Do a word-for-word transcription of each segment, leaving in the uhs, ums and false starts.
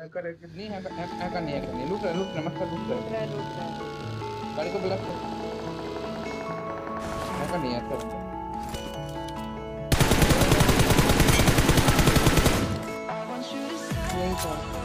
नहीं है है का नहीं है नहीं लुक रहा लुक रहा मस्त लुक रहा लुक रहा गाड़ी को ब्लॉक है का नहीं है तब यही था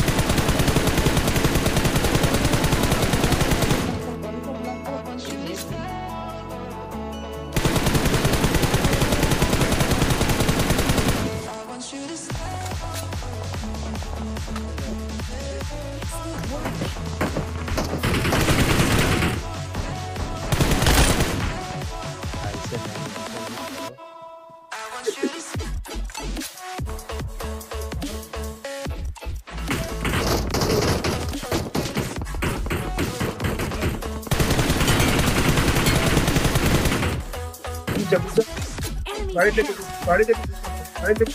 गाड़ी ले गाड़ी ले गाड़ी ले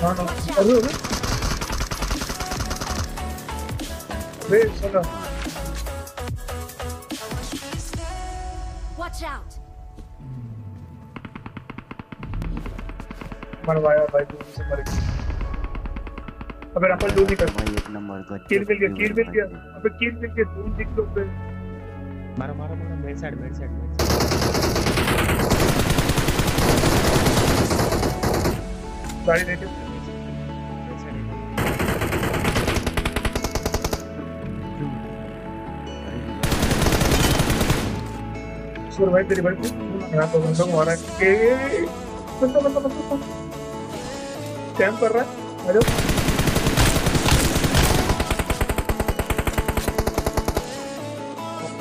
हां ना अरे अरे चलो वॉच आउट मरवाया भाई तू से मर गया। अबे अपन दूर निकल भाई एक नंबर का किल मिल गया किल मिल गया अबे किल मिल गया दूर दिख लो पे मारो मारो मारो मेरे साइड मेरे साइड गाड़ी लेके सुर भाई तेरी भाई यहां पर बंदा मारा है के बंदा बंदा बंदा कैंप कर रहा है। हेलो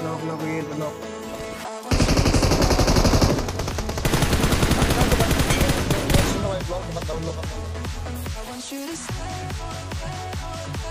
लोग लोग ये लोग I want you to stay.